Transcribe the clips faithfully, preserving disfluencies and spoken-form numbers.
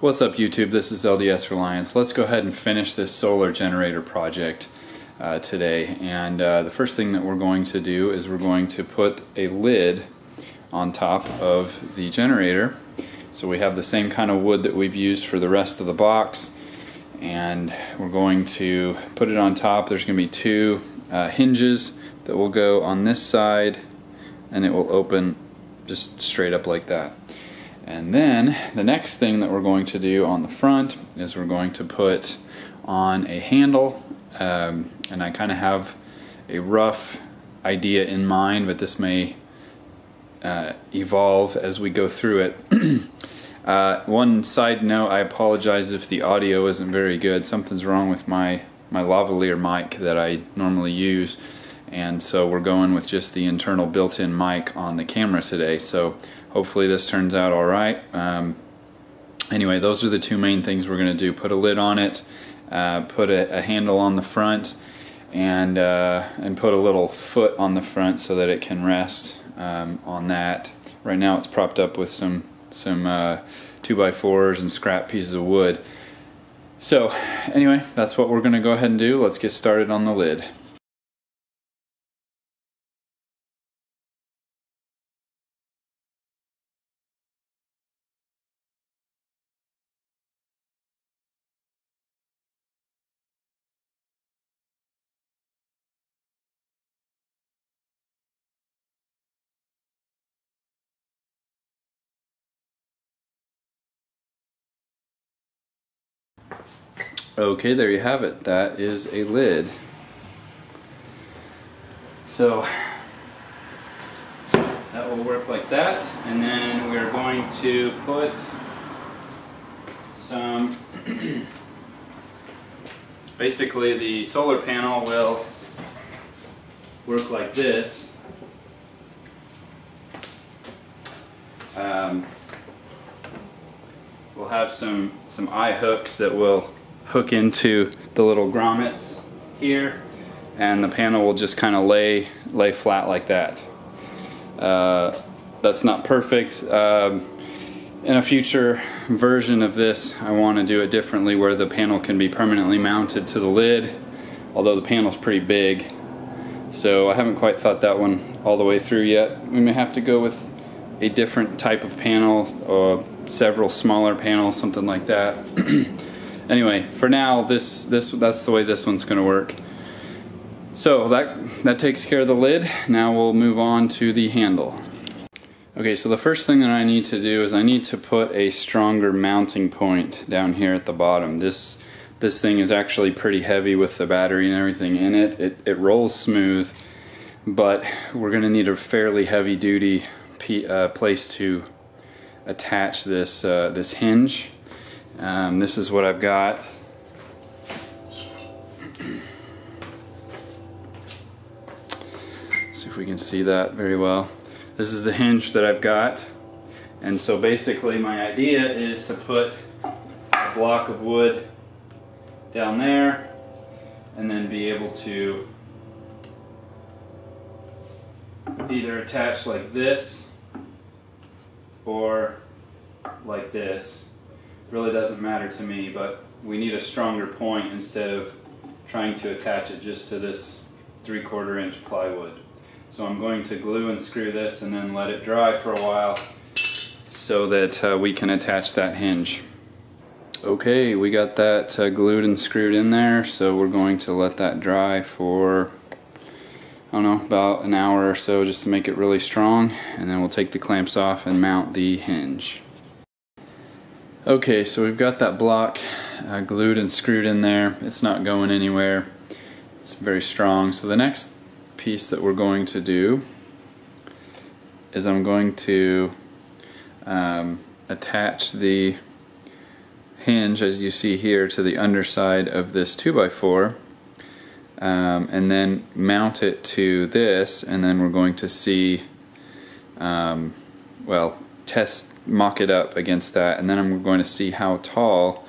What's up YouTube, this is L D S Reliance. Let's go ahead and finish this solar generator project uh, today, and uh, the first thing that we're going to do is we're going to put a lid on top of the generator. So we have the same kind of wood that we've used for the rest of the box, and we're going to put it on top. There's going to be two uh, hinges that will go on this side, and it will open just straight up like that. And then the next thing that we're going to do on the front is we're going to put on a handle, um, and I kind of have a rough idea in mind, but this may uh, evolve as we go through it. uh, one side note, I apologize if the audio isn't very good. Something's wrong with my, my lavalier mic that I normally use, and so we're going with just the internal built-in mic on the camera today, so hopefully this turns out all right. Um, anyway, those are the two main things we're going to do. Put a lid on it, uh, put a, a handle on the front, and, uh, and put a little foot on the front so that it can rest um, on that. Right now it's propped up with some, some uh, two by fours and scrap pieces of wood. So anyway, that's what we're going to go ahead and do. Let's get started on the lid. Okay, there you have it. That is a lid. So that will work like that, and then we're going to put some basically the solar panel will work like this. Um, we'll have some some eye hooks that will hook into the little grommets here, and the panel will just kind of lay lay flat like that. Uh, that's not perfect. Um, in a future version of this, I want to do it differently where the panel can be permanently mounted to the lid, although the panel's pretty big, so I haven't quite thought that one all the way through yet. We may have to go with a different type of panel, or several smaller panels, something like that. Anyway, for now, this this that's the way this one's going to work. So that that takes care of the lid. Now we'll move on to the handle. Okay, so the first thing that I need to do is I need to put a stronger mounting point down here at the bottom. This this thing is actually pretty heavy with the battery and everything in it. It it rolls smooth, but we're going to need a fairly heavy-duty p uh, place to attach this uh, this hinge. Um, this is what I've got. See if we can see that very well. This is the hinge that I've got, and so basically my idea is to put a block of wood down there and then be able to either attach like this or like this. Really doesn't matter to me, but we need a stronger point instead of trying to attach it just to this three-quarter inch plywood. So I'm going to glue and screw this and then let it dry for a while so that uh, we can attach that hinge. Okay, we got that uh, glued and screwed in there, so we're going to let that dry for, I don't know, about an hour or so, just to make it really strong, and then we'll take the clamps off and mount the hinge. Okay, so we've got that block uh, glued and screwed in there. It's not going anywhere. It's very strong. So the next piece that we're going to do is I'm going to um, attach the hinge, as you see here, to the underside of this two by four, um, and then mount it to this, and then we're going to see, um, well, test, mock it up against that, and then I'm going to see how tall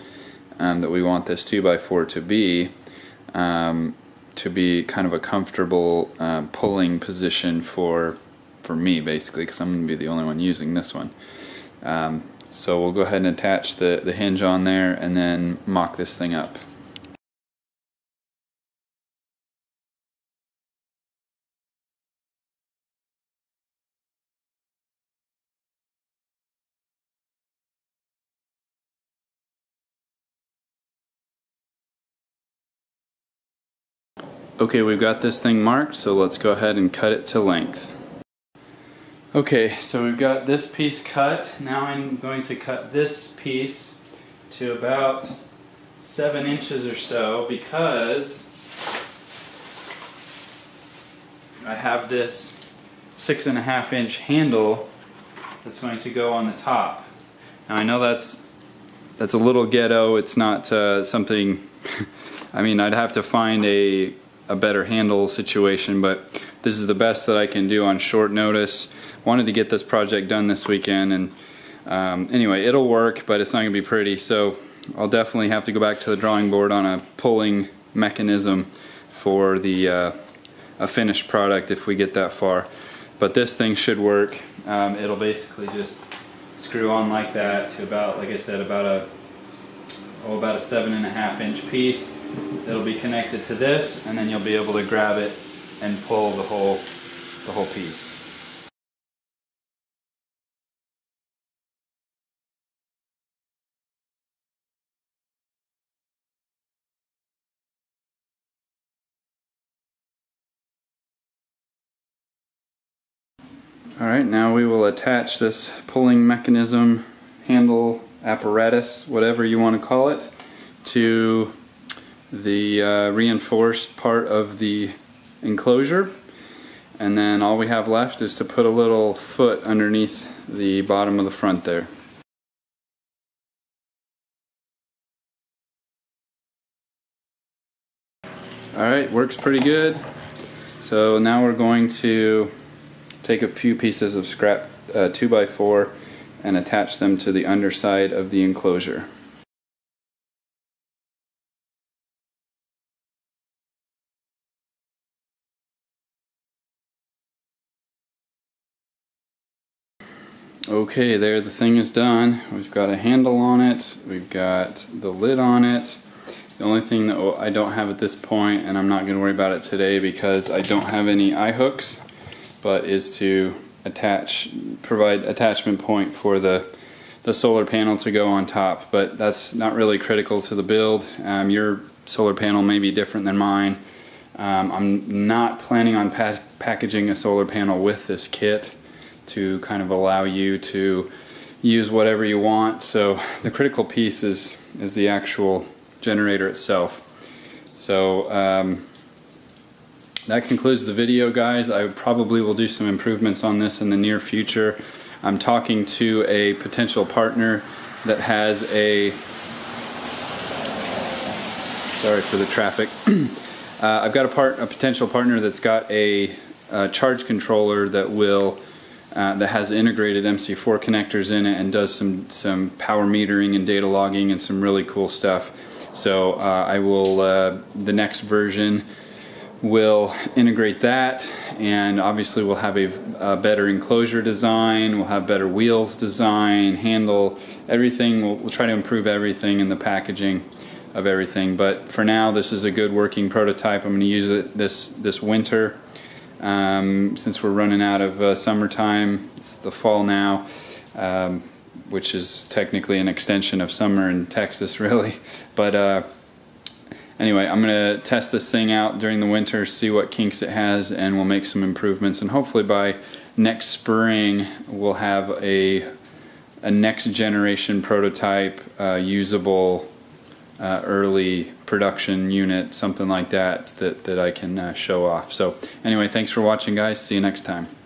um, that we want this two by four to be um, to be kind of a comfortable uh, pulling position for for me, basically, because I'm going to be the only one using this one. Um, So we'll go ahead and attach the, the hinge on there and then mock this thing up. Okay, we've got this thing marked, so let's go ahead and cut it to length. Okay, so we've got this piece cut. Now I'm going to cut this piece to about seven inches or so because I have this six and a half inch handle that's going to go on the top. Now I know that's that's a little ghetto. It's not uh, something. I mean, I'd have to find a a better handle situation, but this is the best that I can do on short notice. Wanted to get this project done this weekend, and um, anyway, it'll work, but it's not gonna be pretty, so I'll definitely have to go back to the drawing board on a pulling mechanism for the uh, a finished product if we get that far. But this thing should work. Um, it'll basically just screw on like that to about, like I said, about a oh, about a seven and a half inch piece. It'll be connected to this, and then you'll be able to grab it and pull the whole, the whole piece. All right, now we will attach this pulling mechanism, handle, apparatus, whatever you want to call it, to the uh, reinforced part of the enclosure, and then all we have left is to put a little foot underneath the bottom of the front there. Alright, works pretty good. So now we're going to take a few pieces of scrap uh, two by four and attach them to the underside of the enclosure. Okay, there the thing is done. We've got a handle on it, we've got the lid on it. The only thing that I don't have at this point, and I'm not going to worry about it today because I don't have any eye hooks, but is to attach, provide attachment point for the, the solar panel to go on top. But that's not really critical to the build. Um, your solar panel may be different than mine. Um, I'm not planning on pa- packaging a solar panel with this kit, to kind of allow you to use whatever you want. So the critical piece is, is the actual generator itself. So um, that concludes the video, guys. I probably will do some improvements on this in the near future. I'm talking to a potential partner that has a, sorry for the traffic. uh, I've got a, part, a potential partner that's got a, a charge controller that will Uh, that has integrated M C four connectors in it and does some, some power metering and data logging and some really cool stuff. So uh, I will, uh, the next version will integrate that, and obviously we'll have a, a better enclosure design, we'll have better wheels design, handle, everything. We'll, we'll try to improve everything in the packaging of everything. But for now, this is a good working prototype. I'm going to use it this, this winter. Um, since we're running out of uh, summertime, it's the fall now, um, which is technically an extension of summer in Texas, really. But uh, anyway, I'm going to test this thing out during the winter, see what kinks it has, and we'll make some improvements. And hopefully by next spring, we'll have a, a next generation prototype, uh, usable, Uh, early production unit, something like that that, that I can uh, show off. So anyway, thanks for watching, guys. See you next time.